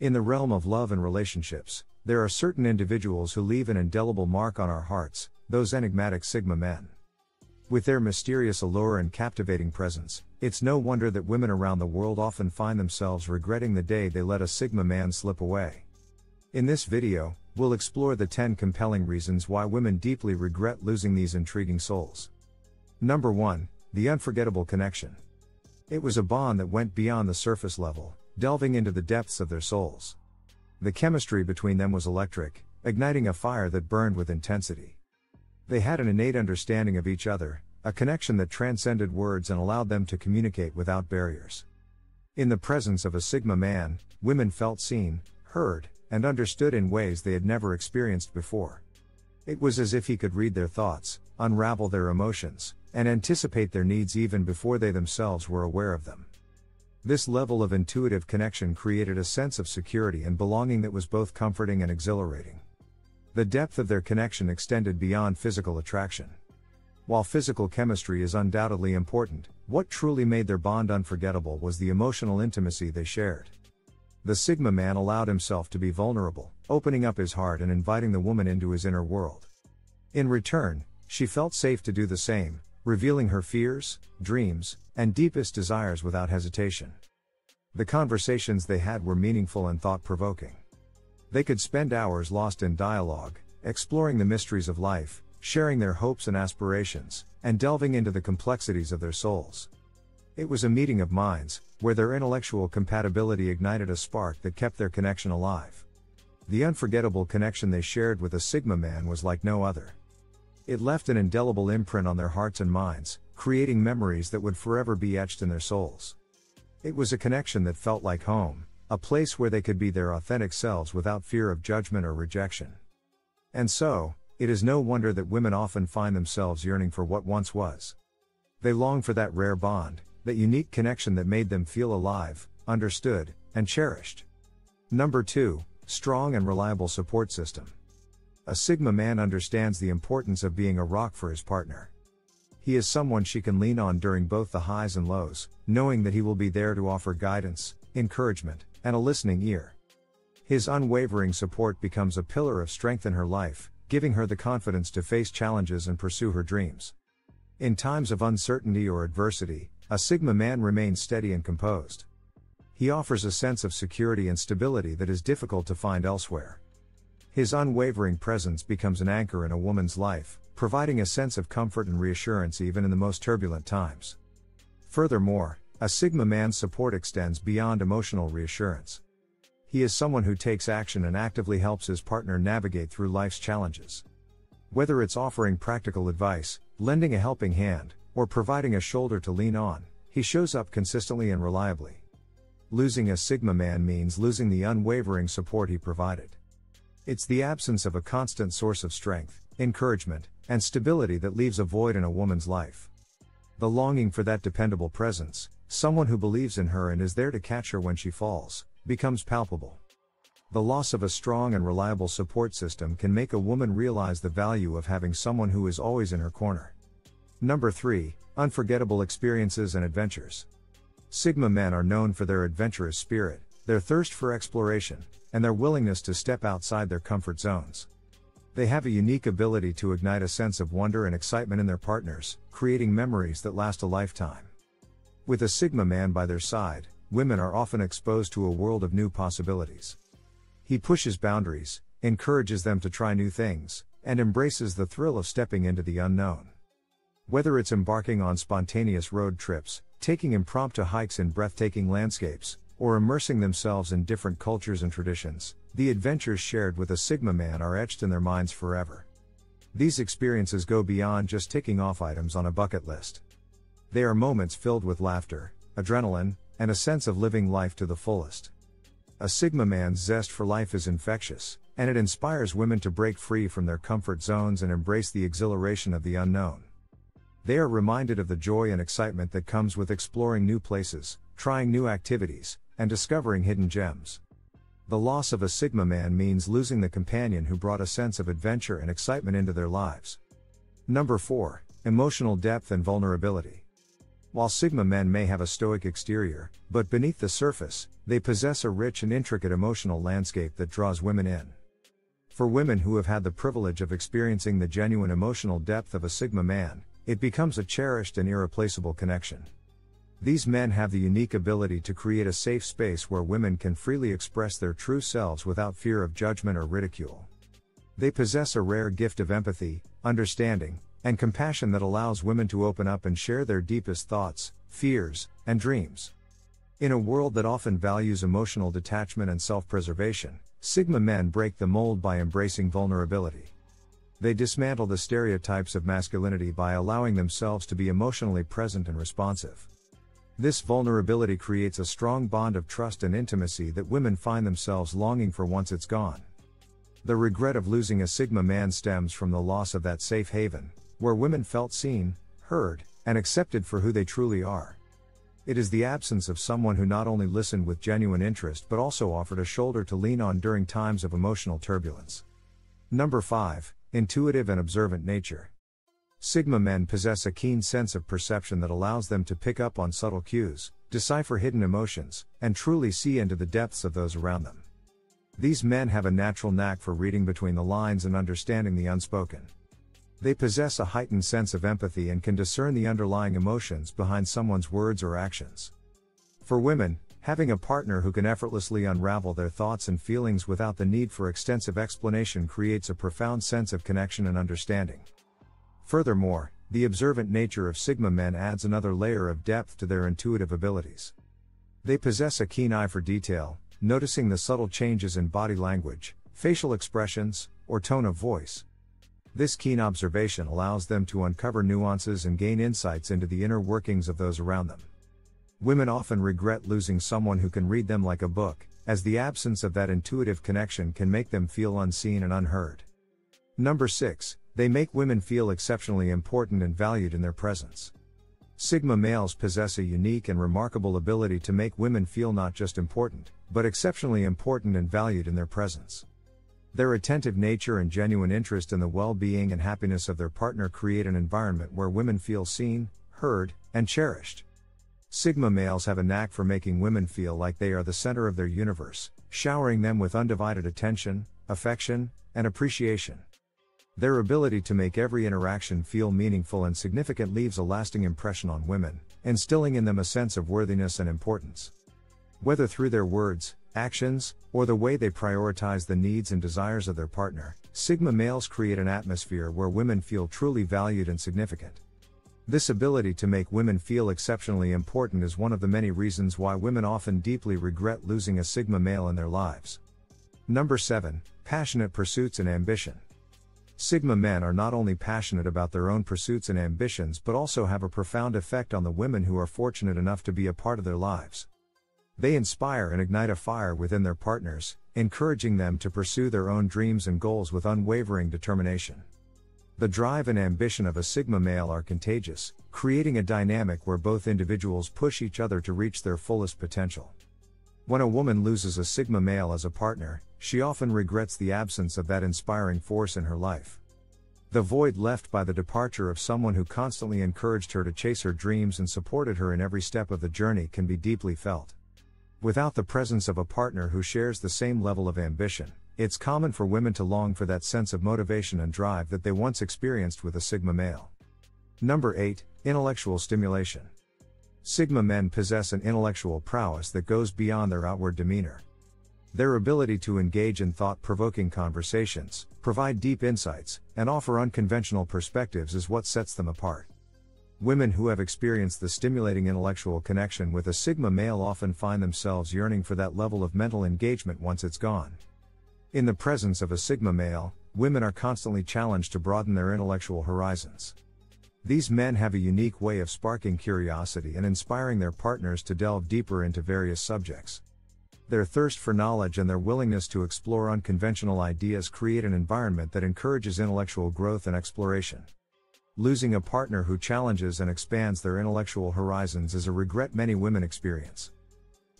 In the realm of love and relationships, there are certain individuals who leave an indelible mark on our hearts, those enigmatic Sigma men. With their mysterious allure and captivating presence, it's no wonder that women around the world often find themselves regretting the day they let a Sigma man slip away. In this video, we'll explore the 10 compelling reasons why women deeply regret losing these intriguing souls. Number 1, the unforgettable connection. It was a bond that went beyond the surface level, delving into the depths of their souls. The chemistry between them was electric, igniting a fire that burned with intensity. They had an innate understanding of each other, a connection that transcended words and allowed them to communicate without barriers. In the presence of a Sigma man, women felt seen, heard, and understood in ways they had never experienced before. It was as if he could read their thoughts, unravel their emotions, and anticipate their needs even before they themselves were aware of them. This level of intuitive connection created a sense of security and belonging that was both comforting and exhilarating. The depth of their connection extended beyond physical attraction. While physical chemistry is undoubtedly important, what truly made their bond unforgettable was the emotional intimacy they shared. The Sigma man allowed himself to be vulnerable, opening up his heart and inviting the woman into his inner world. In return, she felt safe to do the same, revealing her fears, dreams, and deepest desires without hesitation. The conversations they had were meaningful and thought-provoking. They could spend hours lost in dialogue, exploring the mysteries of life, sharing their hopes and aspirations, and delving into the complexities of their souls. It was a meeting of minds, where their intellectual compatibility ignited a spark that kept their connection alive. The unforgettable connection they shared with a Sigma man was like no other. It left an indelible imprint on their hearts and minds, creating memories that would forever be etched in their souls. It was a connection that felt like home, a place where they could be their authentic selves without fear of judgment or rejection. And so, it is no wonder that women often find themselves yearning for what once was. They long for that rare bond, that unique connection that made them feel alive, understood, and cherished. Number 2, strong and reliable support system. A Sigma man understands the importance of being a rock for his partner. He is someone she can lean on during both the highs and lows, knowing that he will be there to offer guidance, encouragement, and a listening ear. His unwavering support becomes a pillar of strength in her life, giving her the confidence to face challenges and pursue her dreams. In times of uncertainty or adversity, a Sigma man remains steady and composed. He offers a sense of security and stability that is difficult to find elsewhere. His unwavering presence becomes an anchor in a woman's life, providing a sense of comfort and reassurance even in the most turbulent times. Furthermore, a Sigma man's support extends beyond emotional reassurance. He is someone who takes action and actively helps his partner navigate through life's challenges. Whether it's offering practical advice, lending a helping hand, or providing a shoulder to lean on, he shows up consistently and reliably. Losing a Sigma man means losing the unwavering support he provided. It's the absence of a constant source of strength, encouragement, and stability that leaves a void in a woman's life. The longing for that dependable presence, someone who believes in her and is there to catch her when she falls, becomes palpable. The loss of a strong and reliable support system can make a woman realize the value of having someone who is always in her corner. Number 3, unforgettable experiences and adventures. Sigma men are known for their adventurous spirit, their thirst for exploration, and their willingness to step outside their comfort zones. They have a unique ability to ignite a sense of wonder and excitement in their partners, creating memories that last a lifetime. With a Sigma man by their side, women are often exposed to a world of new possibilities. He pushes boundaries, encourages them to try new things, and embraces the thrill of stepping into the unknown. Whether it's embarking on spontaneous road trips, taking impromptu hikes in breathtaking landscapes, or immersing themselves in different cultures and traditions, the adventures shared with a Sigma man are etched in their minds forever. These experiences go beyond just ticking off items on a bucket list. They are moments filled with laughter, adrenaline, and a sense of living life to the fullest. A Sigma man's zest for life is infectious, and it inspires women to break free from their comfort zones and embrace the exhilaration of the unknown. They are reminded of the joy and excitement that comes with exploring new places, trying new activities, and discovering hidden gems. The loss of a Sigma man means losing the companion who brought a sense of adventure and excitement into their lives. Number 4, emotional depth and vulnerability. While Sigma men may have a stoic exterior, but beneath the surface, they possess a rich and intricate emotional landscape that draws women in. For women who have had the privilege of experiencing the genuine emotional depth of a Sigma man, it becomes a cherished and irreplaceable connection. These men have the unique ability to create a safe space where women can freely express their true selves without fear of judgment or ridicule. They possess a rare gift of empathy, understanding, and compassion that allows women to open up and share their deepest thoughts, fears, and dreams. In a world that often values emotional detachment and self-preservation, Sigma men break the mold by embracing vulnerability. They dismantle the stereotypes of masculinity by allowing themselves to be emotionally present and responsive. This vulnerability creates a strong bond of trust and intimacy that women find themselves longing for once it's gone. The regret of losing a Sigma man stems from the loss of that safe haven, where women felt seen, heard, and accepted for who they truly are. It is the absence of someone who not only listened with genuine interest but also offered a shoulder to lean on during times of emotional turbulence. Number 5, intuitive and observant nature. Sigma men possess a keen sense of perception that allows them to pick up on subtle cues, decipher hidden emotions, and truly see into the depths of those around them. These men have a natural knack for reading between the lines and understanding the unspoken. They possess a heightened sense of empathy and can discern the underlying emotions behind someone's words or actions. For women, having a partner who can effortlessly unravel their thoughts and feelings without the need for extensive explanation creates a profound sense of connection and understanding. Furthermore, the observant nature of Sigma men adds another layer of depth to their intuitive abilities. They possess a keen eye for detail, noticing the subtle changes in body language, facial expressions, or tone of voice. This keen observation allows them to uncover nuances and gain insights into the inner workings of those around them. Women often regret losing someone who can read them like a book, as the absence of that intuitive connection can make them feel unseen and unheard. Number 6, they make women feel exceptionally important and valued in their presence. Sigma males possess a unique and remarkable ability to make women feel not just important, but exceptionally important and valued in their presence. Their attentive nature and genuine interest in the well-being and happiness of their partner create an environment where women feel seen, heard, and cherished. Sigma males have a knack for making women feel like they are the center of their universe, showering them with undivided attention, affection, and appreciation. Their ability to make every interaction feel meaningful and significant leaves a lasting impression on women, instilling in them a sense of worthiness and importance. Whether through their words, actions, or the way they prioritize the needs and desires of their partner, Sigma males create an atmosphere where women feel truly valued and significant. This ability to make women feel exceptionally important is one of the many reasons why women often deeply regret losing a Sigma male in their lives. Number 7, passionate pursuits and ambition. Sigma men are not only passionate about their own pursuits and ambitions but also have a profound effect on the women who are fortunate enough to be a part of their lives. They inspire and ignite a fire within their partners, encouraging them to pursue their own dreams and goals with unwavering determination. The drive and ambition of a Sigma male are contagious, creating a dynamic where both individuals push each other to reach their fullest potential. When a woman loses a Sigma male as a partner, she often regrets the absence of that inspiring force in her life. The void left by the departure of someone who constantly encouraged her to chase her dreams and supported her in every step of the journey can be deeply felt. Without the presence of a partner who shares the same level of ambition, it's common for women to long for that sense of motivation and drive that they once experienced with a Sigma male. Number 8, intellectual stimulation. Sigma men possess an intellectual prowess that goes beyond their outward demeanor. Their ability to engage in thought-provoking conversations, provide deep insights, and offer unconventional perspectives is what sets them apart. Women who have experienced the stimulating intellectual connection with a Sigma male often find themselves yearning for that level of mental engagement once it's gone. In the presence of a Sigma male, women are constantly challenged to broaden their intellectual horizons. These men have a unique way of sparking curiosity and inspiring their partners to delve deeper into various subjects. Their thirst for knowledge and their willingness to explore unconventional ideas create an environment that encourages intellectual growth and exploration. Losing a partner who challenges and expands their intellectual horizons is a regret many women experience.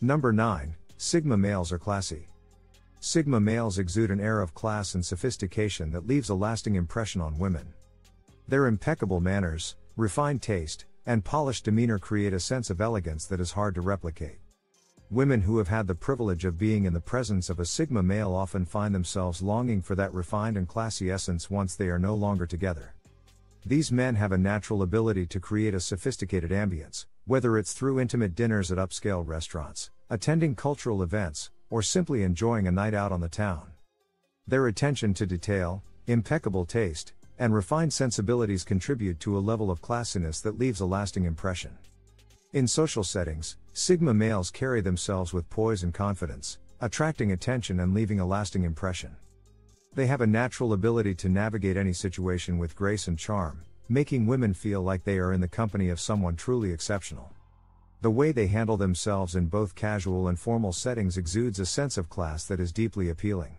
Number 9, Sigma males are classy. Sigma males exude an air of class and sophistication that leaves a lasting impression on women. Their impeccable manners, refined taste, and polished demeanor create a sense of elegance that is hard to replicate. Women who have had the privilege of being in the presence of a sigma male often find themselves longing for that refined and classy essence once they are no longer together. These men have a natural ability to create a sophisticated ambience, whether it's through intimate dinners at upscale restaurants, attending cultural events, or simply enjoying a night out on the town. Their attention to detail, impeccable taste, and refined sensibilities contribute to a level of classiness that leaves a lasting impression. In social settings, sigma males carry themselves with poise and confidence, attracting attention and leaving a lasting impression. They have a natural ability to navigate any situation with grace and charm, making women feel like they are in the company of someone truly exceptional. The way they handle themselves in both casual and formal settings exudes a sense of class that is deeply appealing.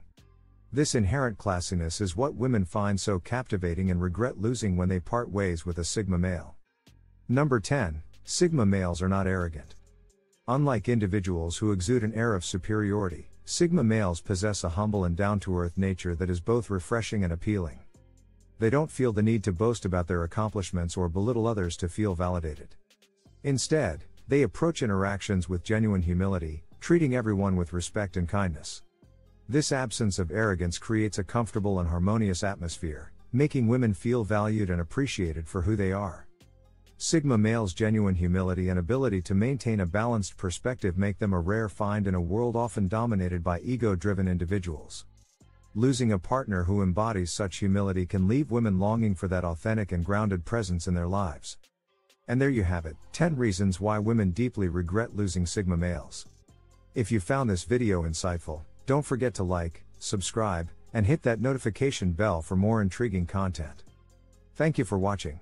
This inherent classiness is what women find so captivating and regret losing when they part ways with a sigma male. Number 10, sigma males are not arrogant. Unlike individuals who exude an air of superiority, sigma males possess a humble and down-to-earth nature that is both refreshing and appealing. They don't feel the need to boast about their accomplishments or belittle others to feel validated. Instead, they approach interactions with genuine humility, treating everyone with respect and kindness. This absence of arrogance creates a comfortable and harmonious atmosphere, making women feel valued and appreciated for who they are. Sigma males' genuine humility and ability to maintain a balanced perspective make them a rare find in a world often dominated by ego-driven individuals. Losing a partner who embodies such humility can leave women longing for that authentic and grounded presence in their lives. And there you have it, 10 reasons why women deeply regret losing sigma males. If you found this video insightful, don't forget to like, subscribe, and hit that notification bell for more intriguing content. Thank you for watching.